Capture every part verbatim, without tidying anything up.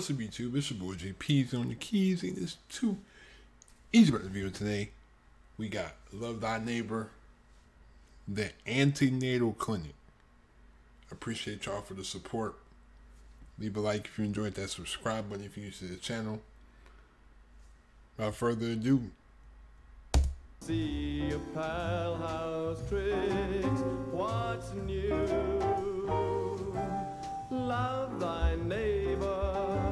What's up, YouTube? It's your boy J P's on the keys, and it's too easy about the video today. We got Love Thy Neighbor, the Antenatal Clinic. I appreciate y'all for the support. Leave a like if you enjoyed that, subscribe button if you're new to the channel. Without further ado, see a pile house tricks, what's new? Love thy neighbor,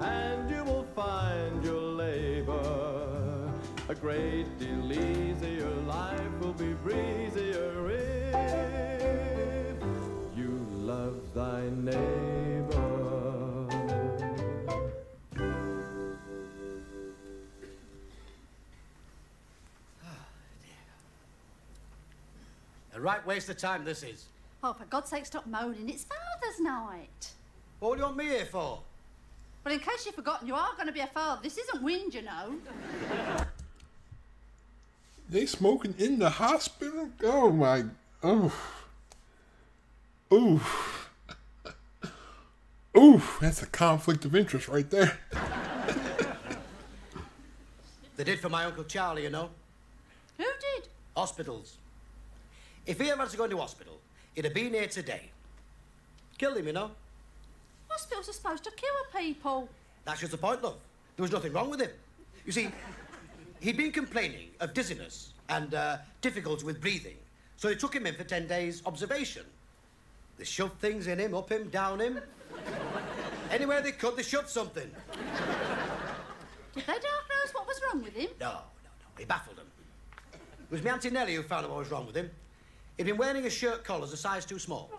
and you will find your labor. A great deal easier, life will be breezier if you love thy neighbor. A right waste of time this is. Oh, for God's sake, stop moaning. It's Father's Night. What do you want me here for? Well, in case you've forgotten, you are going to be a father. This isn't wind, you know. They smoking in the hospital? Oh, my. Oof. Oof. Oof. That's a conflict of interest right there. They did for my Uncle Charlie, you know. Who did? Hospitals. If he ever had to go into hospital, he'd have been here today. Killed him, you know. Hospitals are supposed to cure people. That's just the point, love. There was nothing wrong with him. You see, he'd been complaining of dizziness and uh, difficulty with breathing, so they took him in for ten days observation. They shoved things in him, up him, down him. Anywhere they could, they shoved something. Did they diagnose what was wrong with him? No, no, no. It baffled them. It was my Auntie Nellie who found out what was wrong with him. He'd been wearing a shirt collar's a size too small.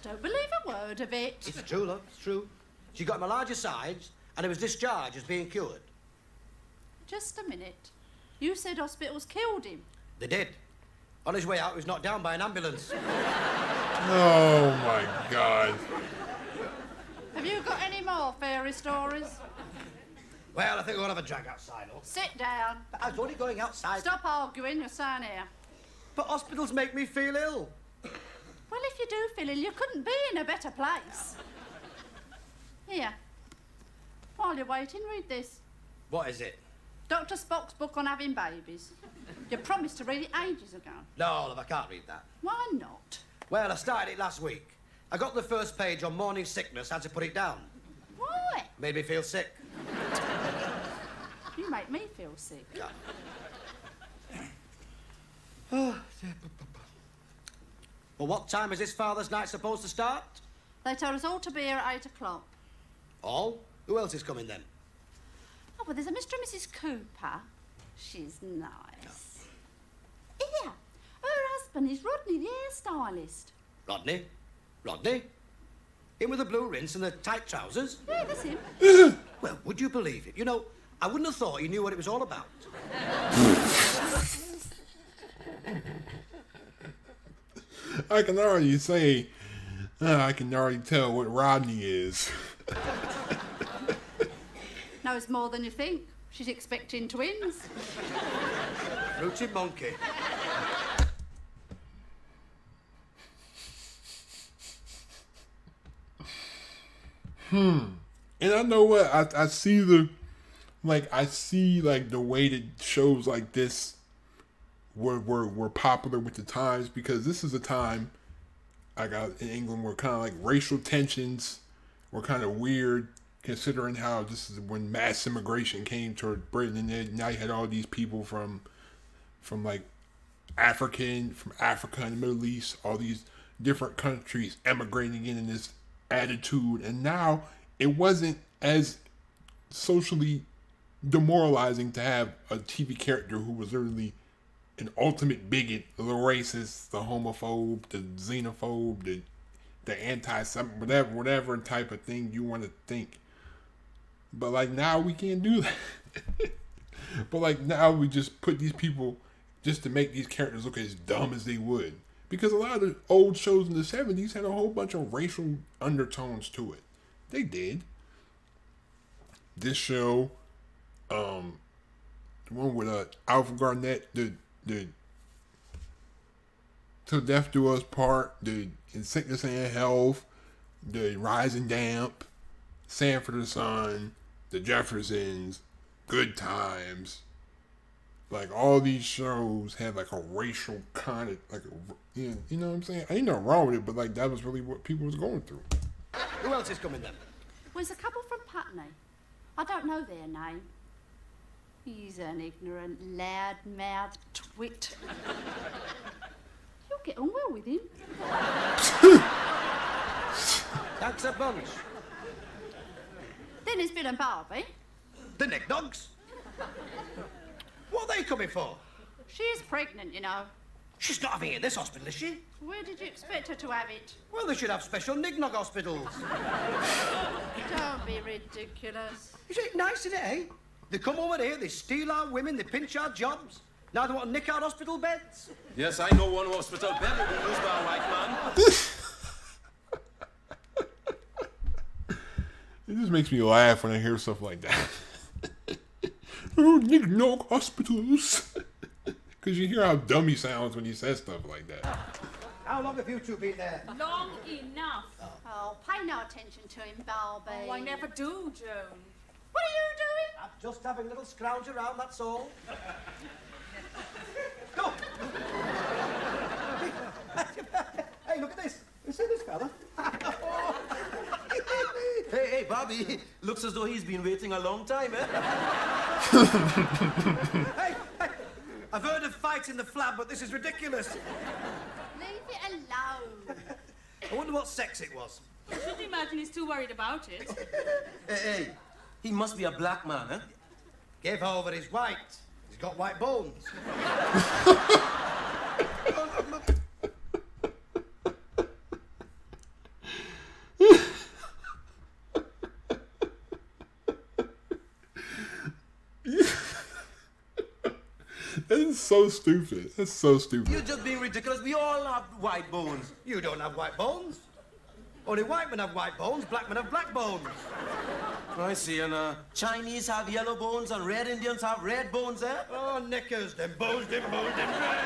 Don't believe a word of it. It's true, love, it's true. She got him a larger size, and he was discharged as being cured. Just a minute. You said hospitals killed him. They did. On his way out, he was knocked down by an ambulance. Oh, my God. Have you got any more fairy stories? Well, I think we'll have a drag outside, love. Sit down. But I was only going outside. Stop arguing, you're sitting here. But hospitals make me feel ill. Well, if you do feel ill, you couldn't be in a better place. Here. While you're waiting, read this. What is it? Doctor Spock's book on having babies. You promised to read it ages ago. No, love, I can't read that. Why not? Well, I started it last week. I got the first page on morning sickness, had to put it down. Why? Made me feel sick. You make me feel sick. Yeah. Oh, dear. Well, what time is this Father's Night supposed to start? They told us all to be here at eight o'clock. All? Who else is coming then? Oh, well, there's a Mister and Missus Cooper. She's nice. Yeah. Here. Her husband is Rodney, the hairstylist. Rodney? Rodney? Him with the blue rinse and the tight trousers? Yeah, that's him. Well, would you believe it? You know, I wouldn't have thought he knew what it was all about. I can already say, uh, I can already tell what Rodney is. Knows more than you think. She's expecting twins. Rooty monkey. Hmm. And I know what, I, I see the, like, I see, like, the way that shows like this were, were, were popular with the times, because this is a time, I got in England, where kind of, like, racial tensions were kind of weird, considering how this is when mass immigration came toward Britain, and then now you had all these people from, from, like, African, from Africa and the Middle East, all these different countries emigrating in in this attitude, and now it wasn't as socially demoralizing to have a T V character who was literally an ultimate bigot, the racist, the homophobe, the xenophobe, the the anti-something, whatever, whatever type of thing you want to think. But like now we can't do that. But like now we just put these people just to make these characters look as dumb as they would. Because a lot of the old shows in the seventies had a whole bunch of racial undertones to it. They did. This show, um, the one with uh, Alf Garnett, the, the Till Death Do Us Part, the In Sickness and Health, the Rising Damp, Sanford and Son, The Jeffersons, Good Times. Like, all these shows had, like, a racial kind of, like, a, you know what I'm saying? I ain't nothing wrong with it, but, like, that was really what people was going through. Who else is coming then? Well, there's a couple from Putney. I don't know their name. He's an ignorant, loud-mouthed twit. You'll get on well with him. That's a bunch. Then there's Bill and Barbie. The neck dogs. What are they coming for? She's pregnant, you know. She's not having it in this hospital, is she? Where did you expect her to have it? Well, they should have special knick-knock hospitals. Don't be ridiculous. Is it nice, isn't it, eh? They come over here, they steal our women, they pinch our jobs. Now they want to nick our hospital beds. Yes, I know one hospital bed that will lose my wife, man. It just makes me laugh when I hear stuff like that. Oh, nick-knock hospitals. Because you hear how dumb he sounds when he says stuff like that. How long have you two been there? Long enough. Oh, oh pay no attention to him, Barbie. Oh, I never do, Joan. What are you doing? I'm just having a little scrounge around, that's all. Go! Hey, look at this. You see this fella? Hey, hey, Bobby. Looks as though he's been waiting a long time, eh? Hey, hey, I've heard of fights in the flab, but this is ridiculous. Leave it alone. I wonder what sex it was. I should imagine he's too worried about it. Hey, hey. He must be a black man, huh? Give over, he's white. He's got white bones. That's so stupid. That's so stupid. You're just being ridiculous. We all have white bones. You don't have white bones. Only white men have white bones, black men have black bones. I see, and uh, Chinese have yellow bones and red Indians have red bones, eh? Oh, knickers, them bones, them bones, them bones.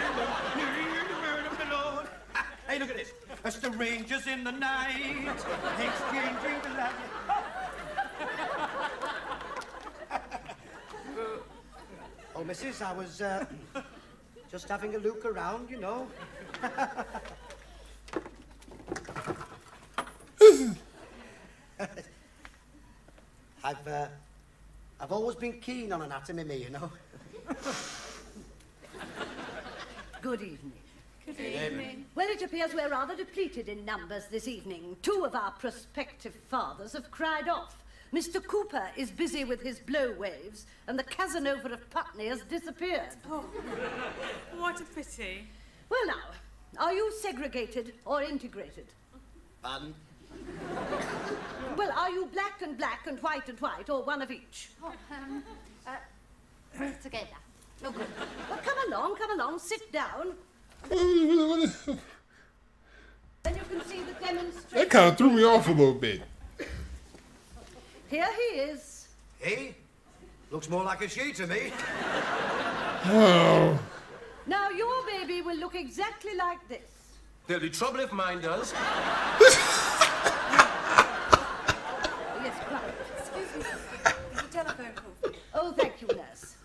Hey, look at this. It's the Rangers in the night. Exchange drink and that. Oh, missus, I was uh, just having a look around, you know. I've, uh, I've always been keen on anatomy, me, you know. Good evening. Good evening. Well, it appears we're rather depleted in numbers this evening. Two of our prospective fathers have cried off. Mister Cooper is busy with his blow waves, and the Casanova of Putney has disappeared. Oh, what a pity. Well, now, are you segregated or integrated? Pardon? Well, are you black and black and white and white, or one of each? Oh, um, uh, together. Oh, good. Well, come along, come along, sit down. Then you can see the demonstration. That kind of threw me off a little bit. Here he is. He? Looks more like a she to me. Oh. Now, your baby will look exactly like this. There'll be trouble if mine does. Oh, thank you, nurse.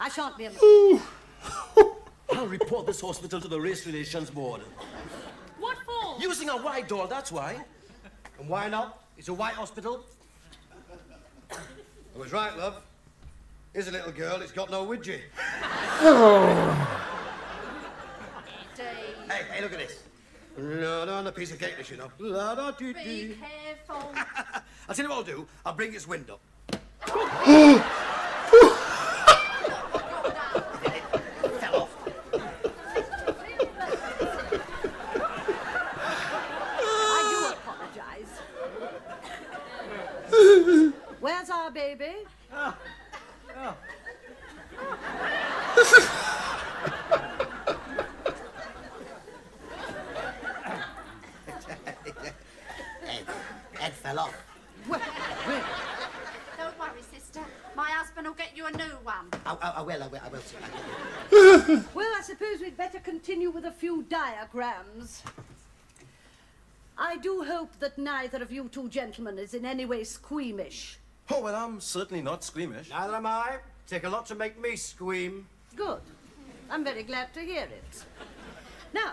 I shan't be a minute. I'll report this hospital to the Race Relations Board. What for? Using a white doll, that's why. And why not? It's a white hospital. I was right, love. Here's a little girl, it's got no widgie. Oh. Hey, hey, look at this. No, no, no, piece of cake, you know. La, da, doo, doo. Be careful. I'll tell you what I'll do. I'll bring its wind up. Fell off. I do apologise. Where's our baby? Oh. Oh. Ed, Ed fell off. Don't worry, sister. My husband will get you a new one. I, I, I will, I will, I will. I will. Well, I suppose we'd better continue with a few diagrams. I do hope that neither of you two gentlemen is in any way squeamish. Oh, well, I'm certainly not squeamish. Neither am I. Take a lot to make me squeam. Good. I'm very glad to hear it. Now,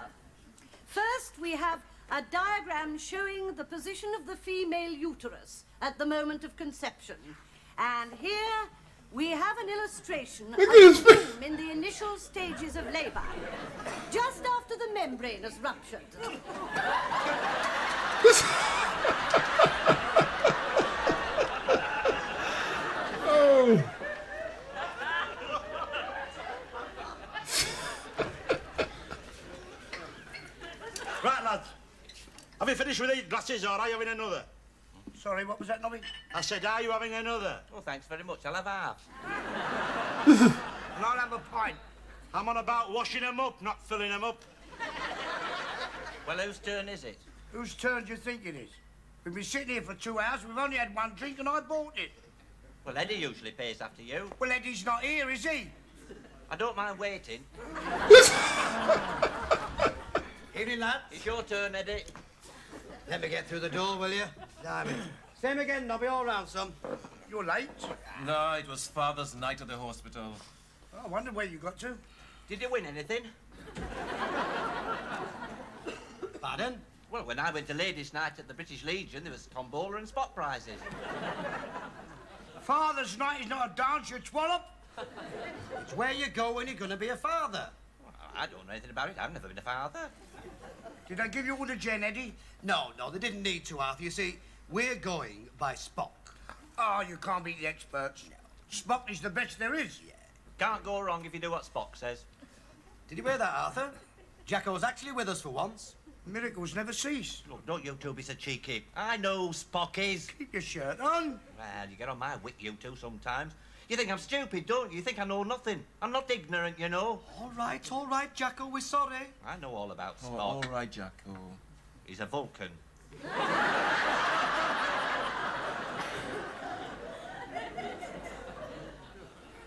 first we have a diagram showing the position of the female uterus at the moment of conception. And here we have an illustration of the womb in the initial stages of labor, just after the membrane has ruptured. Oh. Right, lads. Have you finished with eight glasses or are you having another? Sorry, what was that, Nobby? I said, are you having another? Well, thanks very much. I'll have half. And I'll have a pint. I'm on about washing them up, not filling them up. Well, whose turn is it? Whose turn do you think it is? We've been sitting here for two hours, we've only had one drink and I bought it. Well, Eddie usually pays after you. Well, Eddie's not here, is he? I don't mind waiting. Evening, lad. It's your turn, Eddie. Let me get through the door, will you? Damn it. Same again, Nobby, all round, son. You're late. No, it was Father's night at the hospital. Oh, I wonder where you got to. Did you win anything? Pardon? Well, when I went to ladies' night at the British Legion, there was Tom Bowler and Spot prizes. Father's night is not a dance, you twallop. It's where you go when you're going to be a father. Well, I don't know anything about it. I've never been a father. Did I give you all the gin, Eddie? No, no, they didn't need to, Arthur. You see, we're going by Spock. Oh, you can't beat the experts. No. Spock is the best there is. Yeah. Can't go wrong if you do what Spock says. Did you hear that, Arthur? Jacko was actually with us for once. Miracles never cease. Look, don't you two be so cheeky. I know who Spock is. Keep your shirt on. Well, you get on my wick, you two, sometimes. You think I'm stupid, don't you? You think I know nothing. I'm not ignorant, you know. All right, all right, Jacko, we're sorry. I know all about Spock. Oh, all right, Jacko. He's a Vulcan.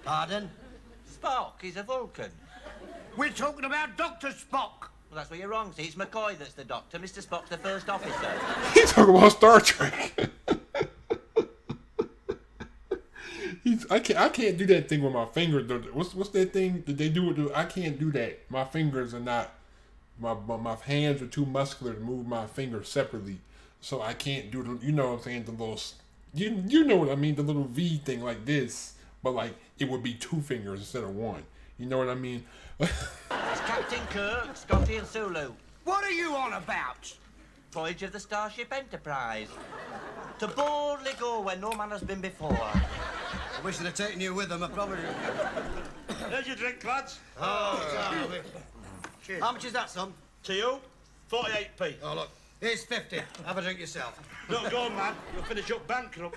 Pardon? Spock is a Vulcan. We're talking about Doctor Spock. Well, that's where you're wrong, see. It's McCoy that's the doctor. Mister Spock's the first officer. He's talking about Star Trek. I can't. I can't do that thing with my fingers. What's what's that thing that they do with the, I can't do that. My fingers are not. My, my my hands are too muscular to move my fingers separately, so I can't do the. You know what I'm saying? The little. You you know what I mean? The little V thing like this, but like it would be two fingers instead of one. You know what I mean? It's Captain Kirk, Scotty, and Sulu. What are you on about? Voyage of the Starship Enterprise. To boldly go where no man has been before. I wish they'd have taken you with them, I probably would. There's your drink, lads. Oh, cheers. How much is that, son? To you, forty-eight p. Oh, look, here's fifty. Have a drink yourself. Don't go, man. You'll finish up bankrupt.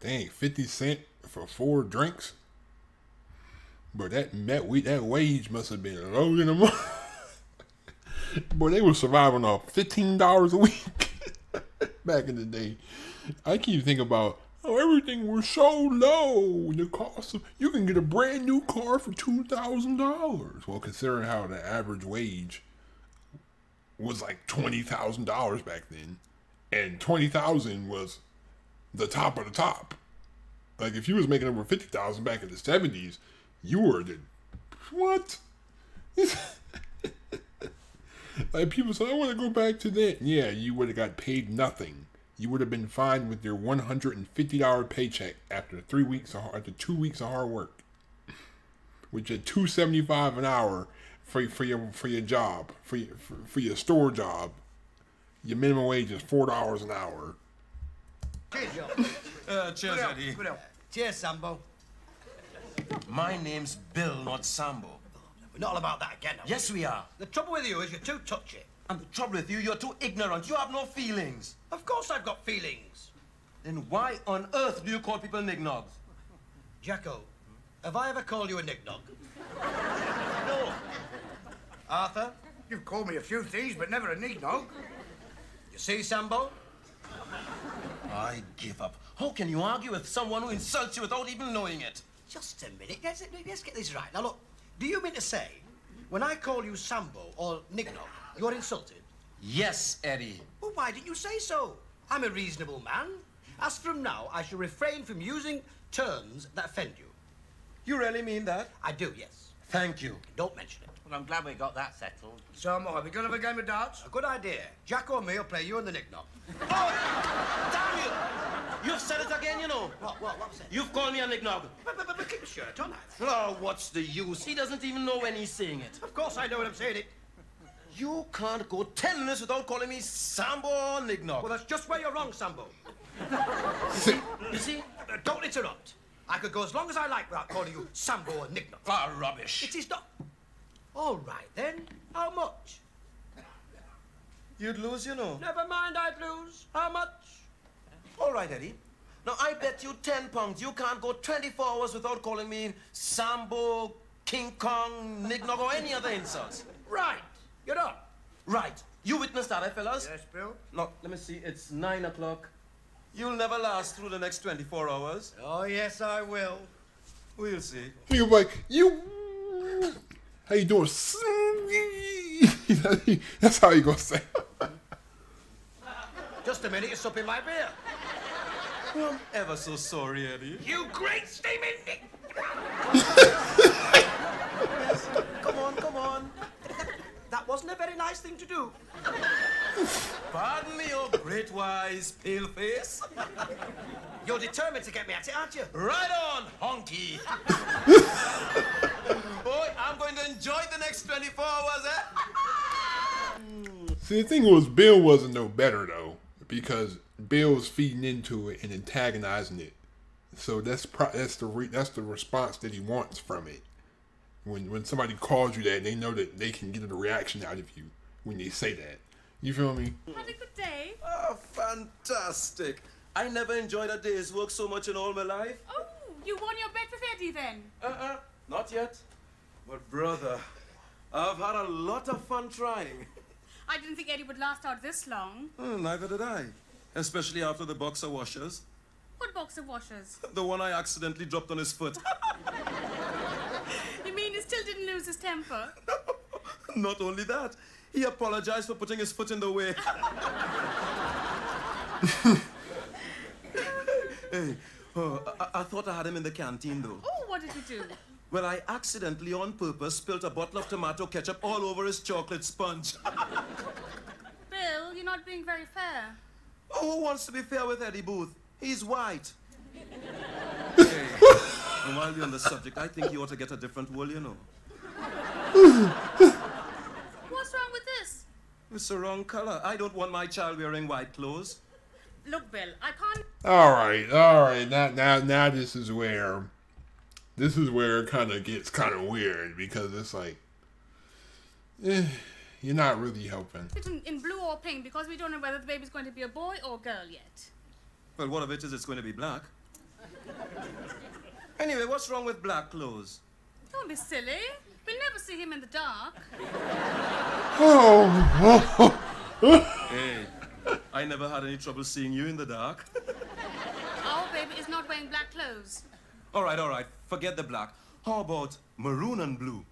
Dang, fifty cent for four drinks? But that, that, we, that wage must have been low in the month. Boy, they were surviving off fifteen dollars a week back in the day. I keep thinking about... Oh, everything was so low. The cost of you can get a brand new car for two thousand dollars. Well, considering how the average wage was like twenty thousand dollars back then, and twenty thousand was the top of the top. Like if you was making over fifty thousand back in the seventies, you were the what? Like people said, I want to go back to that. Yeah, you would have got paid nothing. You would have been fined with your one hundred and fifty dollar paycheck after three weeks of after two weeks of hard work, which at two seventy five an hour for for your for your job for your, for, for your store job, your minimum wage is four dollars an hour. Cheers, Joe. Uh, cheers, Eddie. Cheers, Sambo. My name's Bill, not Sambo. We're not all about that again. Are yes, we? we are. The trouble with you is you're too touchy. And the trouble with you, you're too ignorant. You have no feelings. Of course I've got feelings. Then why on earth do you call people nignogs? Jacko, have I ever called you a nignog? No. Arthur? You've called me a few things, but never a nignog. You see, Sambo? I give up. How can you argue with someone who insults you without even knowing it? Just a minute. Let's, let's get this right. Now, look, do you mean to say, when I call you Sambo or nignog, you're insulted? Yes, Eddie. Well, why didn't you say so? I'm a reasonable man. As from now, I shall refrain from using terms that offend you. You really mean that? I do, yes. Thank you. Don't mention it. Well, I'm glad we got that settled. So am I. We're going to have a game of darts? A good idea. Jack or me will play you and the knick-knock. Oh, damn you! You've said it again, you know. What, what, what was it? You've called me a knick-knock. But, but, but, but keep your shirt on, I've. Oh, what's the use? He doesn't even know when he's saying it. Of course I know when I'm saying it. You can't go ten minutes without calling me Sambo or knick-knock. Well, that's just where you're wrong, Sambo. You see? You see? Uh, don't interrupt. I could go as long as I like without calling you Sambo or knick-knock. Ah, oh, rubbish. It is not... All right, then. How much? You'd lose, you know. Never mind, I'd lose. How much? All right, Eddie. Now, I bet you ten pounds you can't go twenty-four hours without calling me Sambo, King Kong, knick-knock, or any other insults. Right. You're on. Right. You witnessed that, eh, fellas? Yes, Bill. Look, let me see. It's nine o'clock. You'll never last through the next twenty-four hours. Oh, yes, I will. We'll see. You're like, you... How you doing? That's how you gonna say. Just a minute, you're supping my beer. Well, I'm ever so sorry, Eddie. You great steaming Nick! Yes. Come on, come on. That wasn't a very nice thing to do. Pardon me, oh great wise pale face. You're determined to get me at it, aren't you? Right on, honky. Boy, I'm going to enjoy the next twenty-four hours, eh? See, the thing was, Bill wasn't no better, though, because Bill was feeding into it and antagonizing it. So that's pro that's the re that's the response that he wants from it. When when somebody calls you that, they know that they can get a reaction out of you when they say that. You feel me? Had a good day. Oh, fantastic. I never enjoyed a day's work so much in all my life. Oh, you won your bet with Eddie then? Uh-uh, not yet. But brother, I've had a lot of fun trying. I didn't think Eddie would last out this long. Oh, neither did I. Especially after the box of washers. What box of washers? The one I accidentally dropped on his foot. You mean he still didn't lose his temper? No, not only that. He apologized for putting his foot in the way. Hey, oh, I, I thought I had him in the canteen, though. Oh, what did you do? Well, I accidentally, on purpose, spilt a bottle of tomato ketchup all over his chocolate sponge. Bill, you're not being very fair. Oh, who wants to be fair with Eddie Booth? He's white. Hey, and while we're on the subject, I think you ought to get a different wool, you know. It's the wrong color. I don't want my child wearing white clothes. Look, Bill, I can't. All right, all right. Now, now, now, this is where, this is where it kind of gets kind of weird because it's like, eh, you're not really helping. In, in blue or pink because we don't know whether the baby's going to be a boy or a girl yet. Well, what of it is it's going to be black? Anyway, what's wrong with black clothes? Don't be silly. We'll never see him in the dark. Oh. Hey, I never had any trouble seeing you in the dark. Our baby is not wearing black clothes. All right, all right. Forget the black. How about maroon and blue?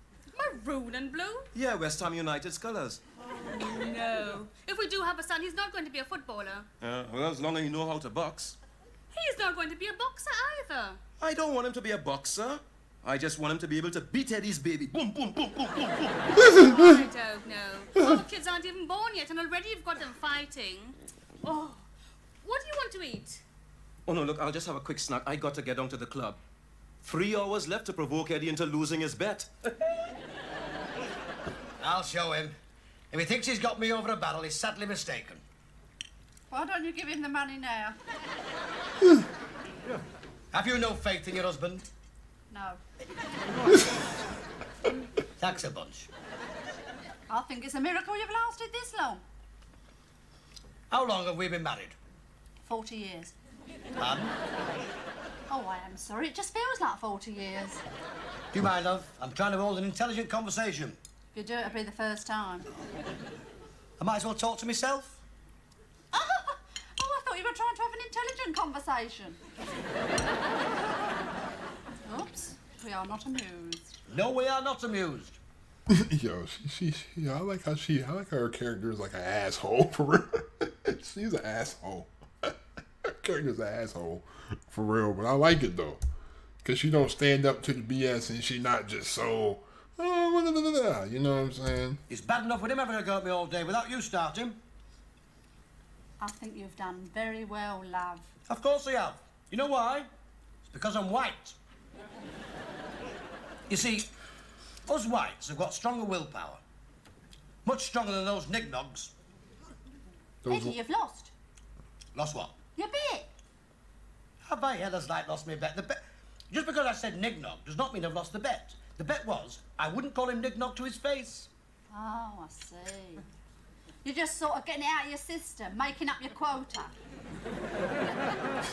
Maroon and blue? Yeah, West Ham United's colours. Oh, no. If we do have a son, he's not going to be a footballer. Uh, well, as long as you know how to box. He's not going to be a boxer either. I don't want him to be a boxer. I just want him to be able to beat Eddie's baby. Boom, boom, boom, boom, boom, boom. Oh, I don't know. All the kids aren't even born yet, and already you've got them fighting. Oh, what do you want to eat? Oh, no, look, I'll just have a quick snack. I got to get down to the club. Three hours left to provoke Eddie into losing his bet. I'll show him. If he thinks he's got me over a barrel, he's sadly mistaken. Why don't you give him the money now? Have you no faith in your husband? No. Thanks a bunch. I think it's a miracle you've lasted this long. How long have we been married? Forty years. Pardon? Oh, I am sorry. It just feels like forty years. Do you mind, love? I'm trying to hold an intelligent conversation. If you do, it'll be the first time. I might as well talk to myself. Oh, oh I thought you were trying to have an intelligent conversation. Oops, we are not amused. No, we are not amused. Yo, she, she, she, I like how she, I like how her character is like an asshole for real. She's an asshole. Her character's an asshole for real, but I like it though, cause she don't stand up to the B S and she not just so, oh, blah, blah, blah, blah, you know what I'm saying? It's bad enough with him having a go at me all day without you starting. I think you've done very well, love. Of course I have. You know why? It's because I'm white. You see, us whites have got stronger willpower. Much stronger than those knick-knocks. Eddie, you've lost. Lost what? Your bet. How by hell has Light lost me a bet? The bet? Just because I said knick-knock does not mean I've lost the bet. The bet was I wouldn't call him knick-knock to his face. Oh, I see. You're just sort of getting it out of your system, making up your quota.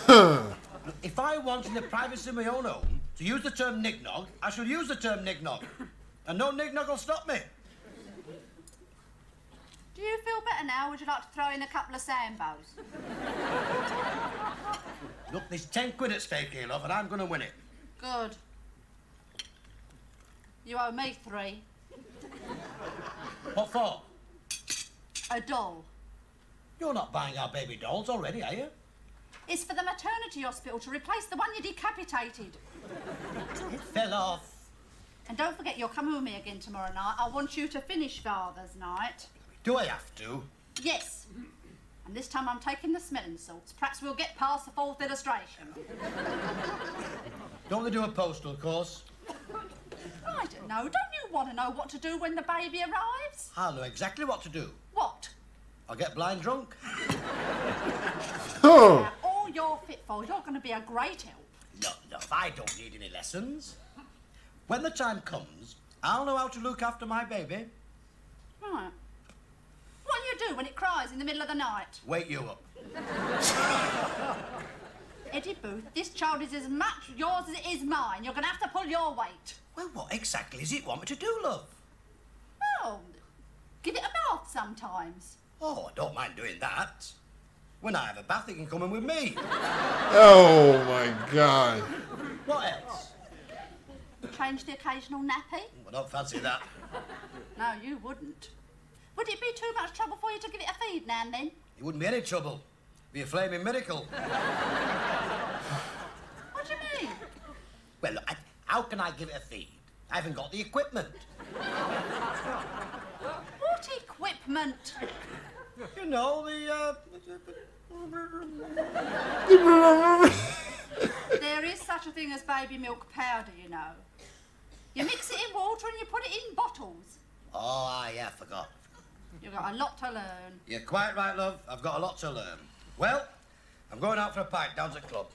Look, if I want in the privacy of my own home to use the term knick-knock, I shall use the term knick-knock. And no knick-knock will stop me. Do you feel better now? Would you like to throw in a couple of sambos? Look, there's ten quid at stake here, love, and I'm going to win it. Good. You owe me three. What for? A doll. You're not buying our baby dolls already, are you? It's for the maternity hospital to replace the one you decapitated. It fell off. And don't forget you'll come with me again tomorrow night. I want you to finish Father's Night. Do I have to? Yes. And this time I'm taking the smelling salts. Perhaps we'll get past the fourth illustration. Don't they do a postal course? I don't know. Don't you want to know what to do when the baby arrives? I'll know exactly what to do. What? I'll get blind drunk. Oh. Now, all you're fit for, you're going to be a great help. No, love, I don't need any lessons. When the time comes, I'll know how to look after my baby. Right. What do you do when it cries in the middle of the night? Wake you up. Eddie Booth, this child is as much yours as it is mine. You're going to have to pull your weight. Well, what exactly is it you want me to do, love? Well, give it a bath sometimes. Oh, I don't mind doing that. When I have a bath, it can come in with me. Oh, my God. What else? Change the occasional nappy? I don't fancy that. No, you wouldn't. Would it be too much trouble for you to give it a feed now and then? It wouldn't be any trouble. It'd be a flaming miracle. What do you mean? Well, I, how can I give it a feed? I haven't got the equipment. What equipment? You know, the, uh... There is such a thing as baby milk powder, you know. You mix it in water and you put it in bottles. Oh, yeah, I forgot. You've got a lot to learn. You're quite right, love. I've got a lot to learn. Well, I'm going out for a pint down to the club.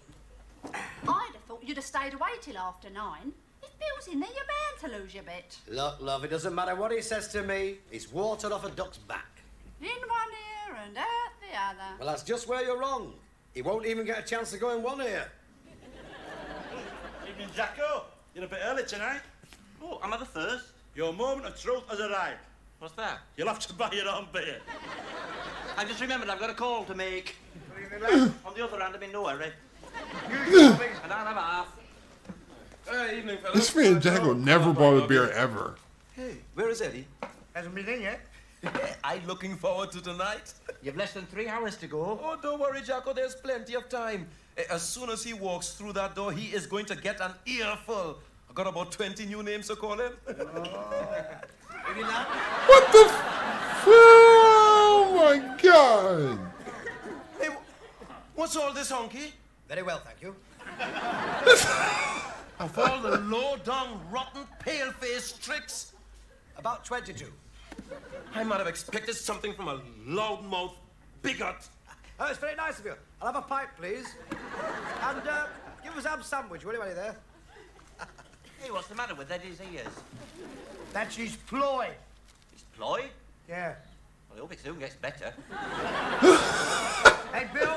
I'd have thought you'd have stayed away till after nine. If Bill's in there, you're bound to lose your bit. Look, love, it doesn't matter what he says to me. It's water off a duck's back. In one ear and out the other. Well, that's just where you're wrong. He won't even get a chance to go in one ear. Evening, Jacko. You're a bit early tonight. Oh, I'm at the first. Your moment of truth has arrived. What's that? You'll have to buy your own beer. I just remembered I've got a call to make. On the other hand, I'm in no hurry. And I'll have half. Hey, evening, fellas. This man Jacko never bought a beer ever. Hey, where is Eddie? Hasn't been in yet. I'm looking forward to tonight. You've less than three hours to go. Oh, don't worry, Jacko. There's plenty of time. As soon as he walks through that door, he is going to get an earful. I've got about twenty new names to call him. Oh. What the f... Oh, my God. Hey, what's all this, honky? Very well, thank you. Of all the low-down, rotten, pale-faced tricks. About twenty-two. I might have expected something from a loudmouth bigot. Oh, it's very nice of you. I'll have a pipe, please. And uh, give us a ham sandwich, will you, Eddie, there? Hey, what's the matter with Eddie's ears? That's his ploy. His ploy? Yeah. Well, I hope it soon gets better. Hey, Bill,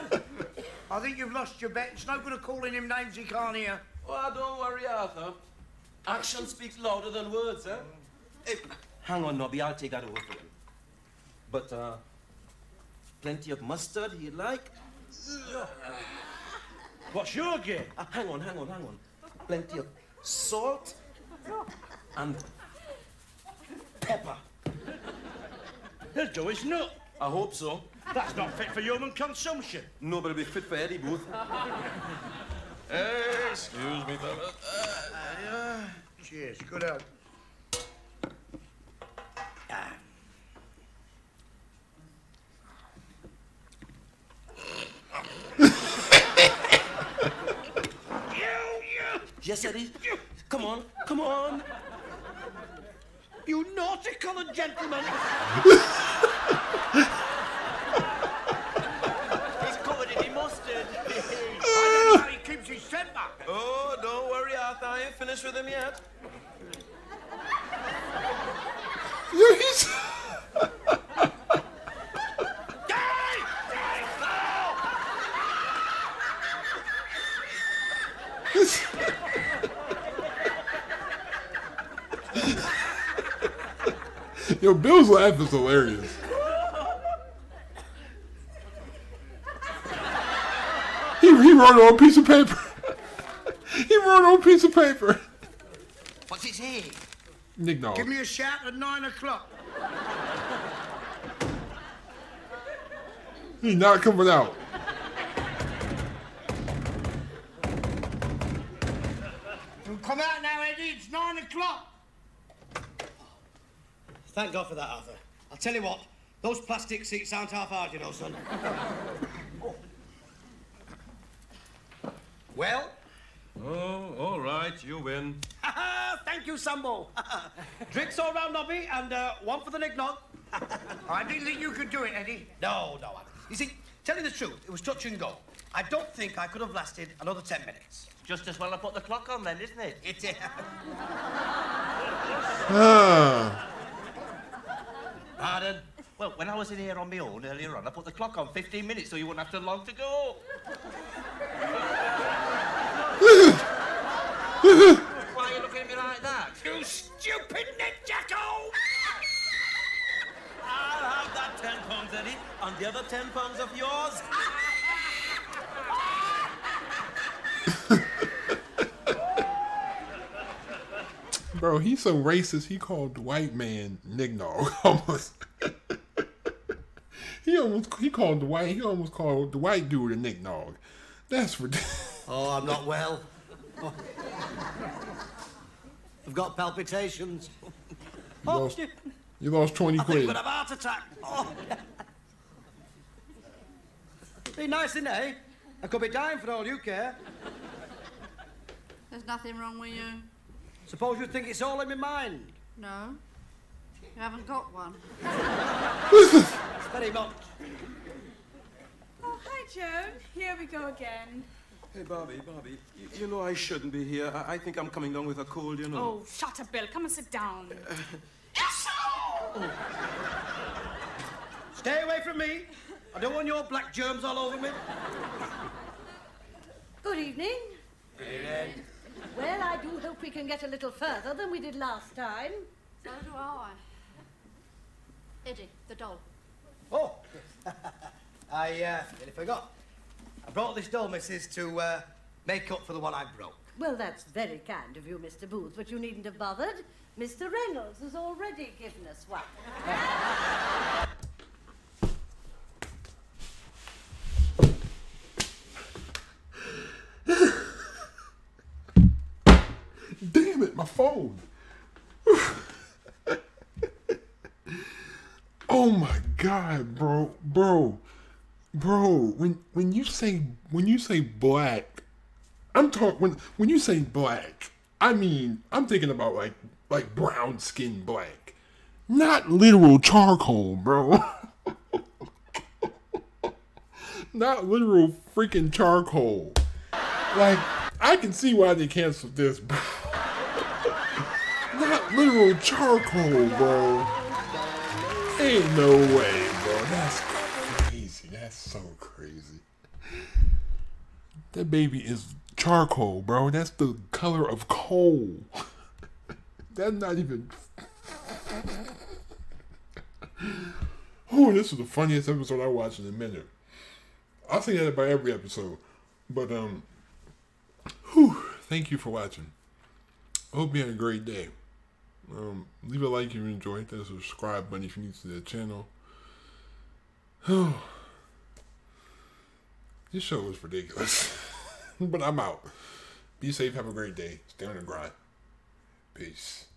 I think you've lost your bet. It's no good calling him names he can't hear. Oh, don't worry, Arthur. Action speaks louder than words, eh? Hey, hang on, Nobby, I'll take that over for him. But, uh, plenty of mustard he'd like. What's your game? Uh, hang on, hang on, hang on. Plenty of salt and Cooper. He'll do his nut. I hope so. That's not fit for human consumption. No, but it'll be fit for Eddie Booth. Hey, excuse me, Thomas. Uh, uh, cheers, good health. Ah. Yes, Eddie. Come on, come on. You naughty coloured gentleman. He's covered in mustard. I don't know how he keeps his scent back. Oh, don't worry, Arthur. I ain't finished with him yet. Yes. Yo, Bill's laugh is hilarious. He, he wrote it on a piece of paper. He wrote it on a piece of paper. What's his name? Nick Dog. Give me a shout at nine o'clock. He's not coming out. You'll come out now, Eddie. It's nine o'clock. Thank God for that, Arthur. I'll tell you what, those plastic seats aren't half hard, you know, son. Well? Oh, all right, you win. Thank you, Sambo. Drinks all round, Nobby, and uh, one for the knick-knock. I didn't think you could do it, Eddie. No, no, I... You see, telling the truth, it was touch and go. I don't think I could have lasted another ten minutes. Just as well I put the clock on then, isn't it? It is. Uh. Pardon? Well, when I was in here on my own earlier on, I put the clock on fifteen minutes so you wouldn't have too long to go. Why are you looking at me like that? You stupid Nick Jacko! I'll have that ten pounds, Eddie, and the other ten pounds of yours. Bro, he's so racist, he called the white man Nick Nog almost. He almost he called the white he almost called the white dude a Nick Nog. That's ridiculous. Oh, I'm not well. Oh. I've got palpitations. You oh, lost, you lost twenty quid. I think we've got a heart attack. Oh. Be nice, isn't it, eh? I could be dying for all you care. There's nothing wrong with you. Suppose you think it's all in my mind. No. You haven't got one. It's very much. Oh, hi, Joan. Here we go again. Hey, Barbie, Barbie, you, you know I shouldn't be here. I, I think I'm coming down with a cold, you know. Oh, shut up, Bill. Come and sit down. Uh, yes! Oh. Stay away from me. I don't want your black germs all over me. Good evening. Evening. Well, I do hope we can get a little further than we did last time. So do I. Eddie, the doll. Oh, I uh, nearly forgot. I brought this doll, Missus, to uh, make up for the one I broke. Well, that's very kind of you, Mister Booth, but you needn't have bothered. Mister Reynolds has already given us one. Damn it, my phone. Oh, my God, bro, bro. Bro, when when you say when you say black, I'm talking when when you say black, I mean I'm thinking about like like brown skin black, not literal charcoal, bro. Not literal freaking charcoal. Like I can see why they canceled this, bro. Not literal charcoal, bro. Ain't no way, bro. That's crazy. That's so crazy. That baby is charcoal, bro. That's the color of coal. That's not even... Oh, this is the funniest episode I watched in a minute. I'll say that about every episode. But, um... Whew, thank you for watching. I hope you had a great day. Um, leave a like if you enjoyed, hit that subscribe button if you're new to the channel. This show is ridiculous. But I'm out. Be safe, have a great day. Stay on the grind. Peace.